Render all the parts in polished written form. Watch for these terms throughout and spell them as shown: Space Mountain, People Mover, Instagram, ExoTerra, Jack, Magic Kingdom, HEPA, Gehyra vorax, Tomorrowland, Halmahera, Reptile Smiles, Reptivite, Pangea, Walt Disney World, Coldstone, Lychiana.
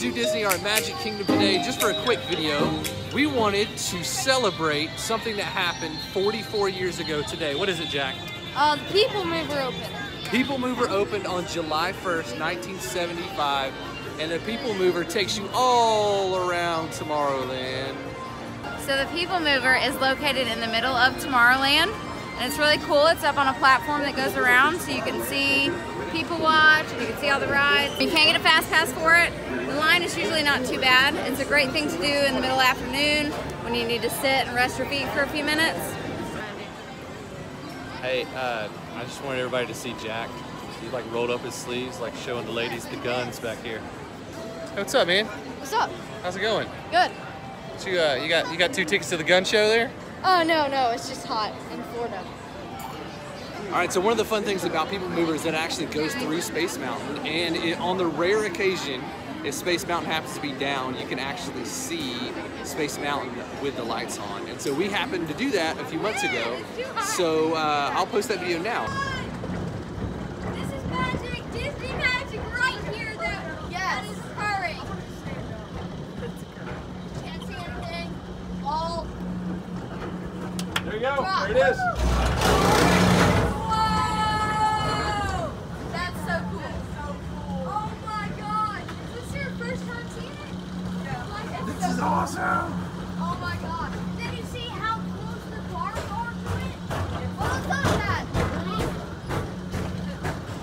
Zoo Disney are at Magic Kingdom today just for a quick video. We wanted to celebrate something that happened 44 years ago today. What is it, Jack? The People Mover opened. People Mover opened on July 1st, 1975, and the People Mover takes you all around Tomorrowland. So the People Mover is located in the middle of Tomorrowland, and it's really cool. It's up on a platform that goes around, so you can see people watch, you can see all the rides. You can't get a fast pass for it. The line is usually not too bad. It's a great thing to do in the middle afternoon when you need to sit and rest your feet for a few minutes. Hey, I just wanted everybody to see Jack. He like rolled up his sleeves, like showing the ladies the guns back here. Hey, what's up, man? What's up? How's it going? Good. What you got two tickets to the gun show there? Oh no, it's just hot in Florida. All right, so one of the fun things about People Mover is that it actually goes through Space Mountain, and on the rare occasion, if Space Mountain happens to be down, you can actually see Space Mountain with the lights on. And so we happened to do that a few months ago, so I'll post that video now. This is magic, Disney magic right here that is occurring. Can't see anything. All. There you go, there it is. Awesome! Oh my god! Did you see how close the bar bar went? What was that?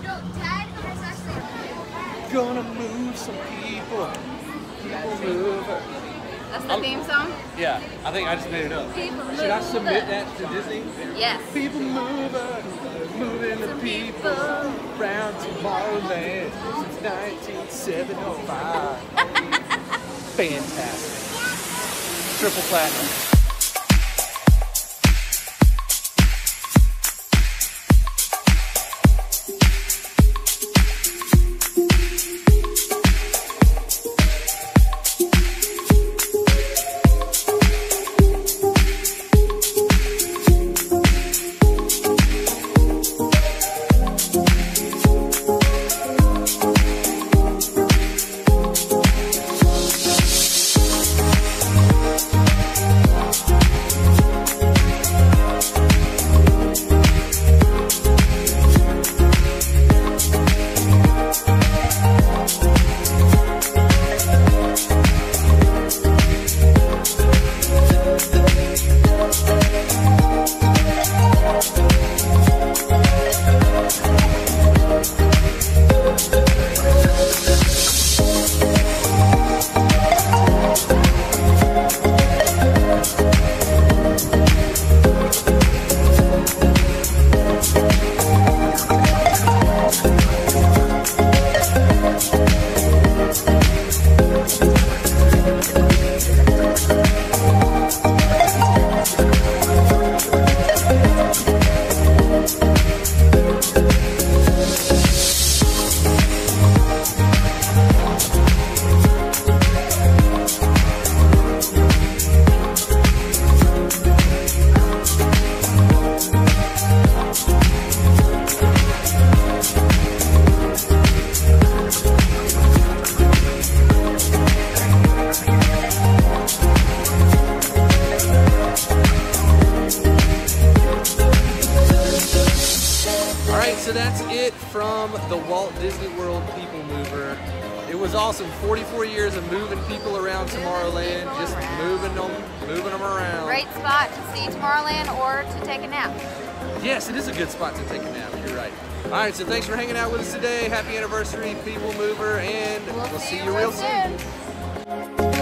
No, Dad is actually gonna move some people. People mover. That's the theme song? Yeah, I think I just made it up. People mover. Should I submit that to Disney? Yes. People mover, moving the people around Tomorrowland since 1975. Fantastic. Triple platinum. So that's it from the Walt Disney World People Mover. It was awesome. 44 years of moving people around Tomorrowland, just moving them around. Great spot to see Tomorrowland or to take a nap. Yes, it is a good spot to take a nap. You're right. All right, so thanks for hanging out with us today. Happy anniversary, People Mover, and we'll see you real soon.